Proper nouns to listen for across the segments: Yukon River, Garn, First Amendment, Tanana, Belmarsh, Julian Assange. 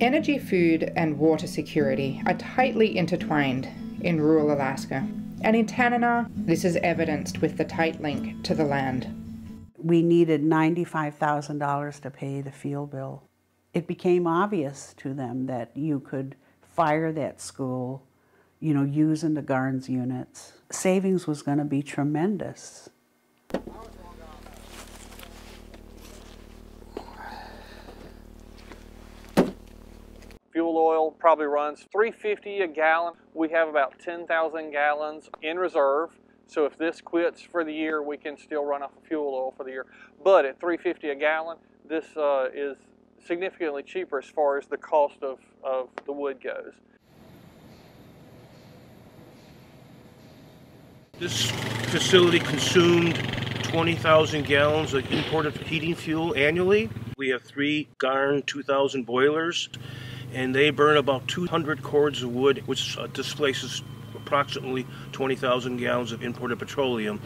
Energy, food, and water security are tightly intertwined in rural Alaska, and in Tanana, this is evidenced with the tight link to the land. We needed $95,000 to pay the fuel bill. It became obvious to them that you could fire that school, you know, using the Garn's units. Savings was going to be tremendous. Fuel oil probably runs $3.50 a gallon. We have about 10,000 gallons in reserve, so if this quits for the year, we can still run off of fuel oil for the year. But at $3.50 a gallon, this is significantly cheaper as far as the cost of the wood goes. This facility consumed 20,000 gallons of imported heating fuel annually. We have 3 Garn 2000 boilers, and they burn about 200 cords of wood, which displaces approximately 20,000 gallons of imported petroleum.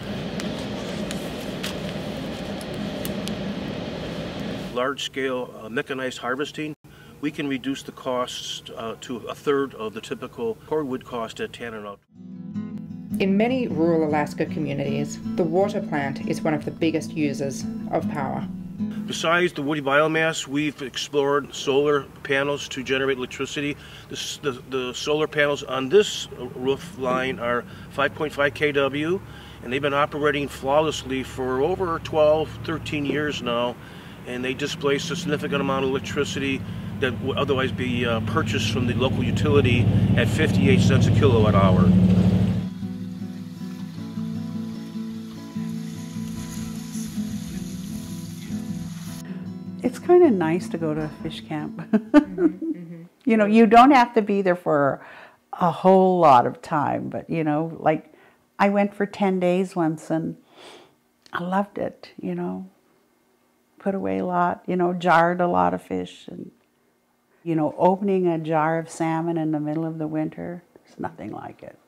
Large-scale mechanized harvesting, we can reduce the costs to a third of the typical cordwood cost at Tanana. In many rural Alaska communities, the water plant is one of the biggest users of power. Besides the woody biomass, we've explored solar panels to generate electricity. The solar panels on this roof line are 5.5 kW, and they've been operating flawlessly for over 12, 13 years now, and they displace a significant amount of electricity that would otherwise be purchased from the local utility at 58 cents a kilowatt hour. It's kind of nice to go to a fish camp. You know, you don't have to be there for a whole lot of time, but you know, like I went for 10 days once and I loved it, you know. Put away a lot, you know, jarred a lot of fish, and you know, opening a jar of salmon in the middle of the winter, there's nothing like it.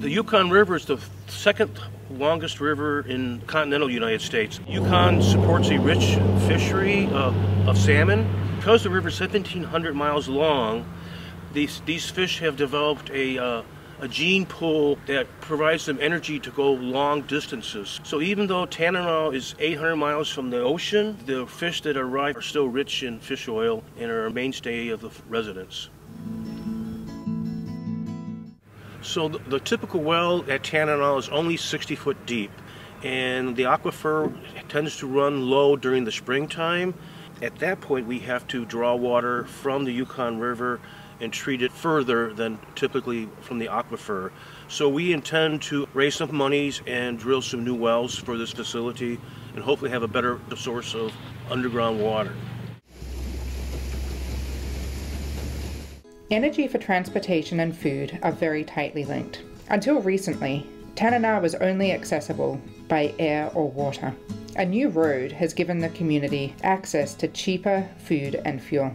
The Yukon River is the second longest river in continental United States. Yukon supports a rich fishery of salmon. Because the river is 1,700 miles long, these fish have developed a gene pool that provides them energy to go long distances. So even though Tanana is 800 miles from the ocean, the fish that arrive are still rich in fish oil and are a mainstay of the residents. So the typical well at Tanana is only 60 foot deep, and the aquifer tends to run low during the springtime. At that point, we have to draw water from the Yukon River and treat it further than typically from the aquifer. So we intend to raise some monies and drill some new wells for this facility and hopefully have a better source of underground water. Energy for transportation and food are very tightly linked. Until recently, Tanana was only accessible by air or water. A new road has given the community access to cheaper food and fuel.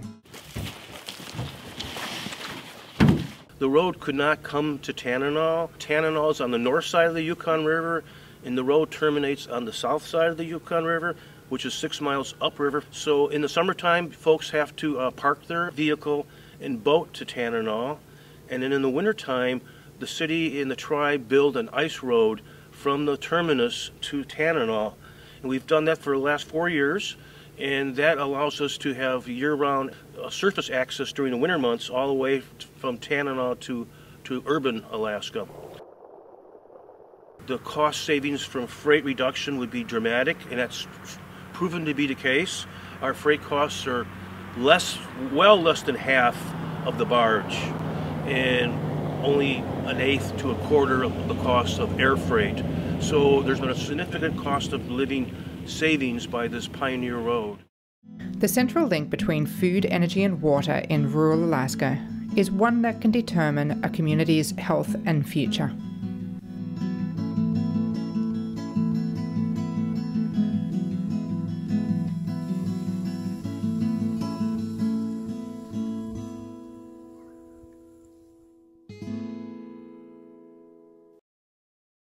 The road could not come to Tanana. Tanana is on the north side of the Yukon River, and the road terminates on the south side of the Yukon River, which is 6 miles upriver. So in the summertime, folks have to park their vehicle and boat to Tanana, and then in the wintertime, the city and the tribe build an ice road from the terminus to Tanana. And we've done that for the last 4 years, and that allows us to have year-round surface access during the winter months all the way from Tanana to urban Alaska. The cost savings from freight reduction would be dramatic, and that's proven to be the case. Our freight costs are well less than half of the barge, and only an eighth to a quarter of the cost of air freight. So there's been a significant cost of living savings by this pioneer road. The central link between food, energy, and water in rural Alaska is one that can determine a community's health and future.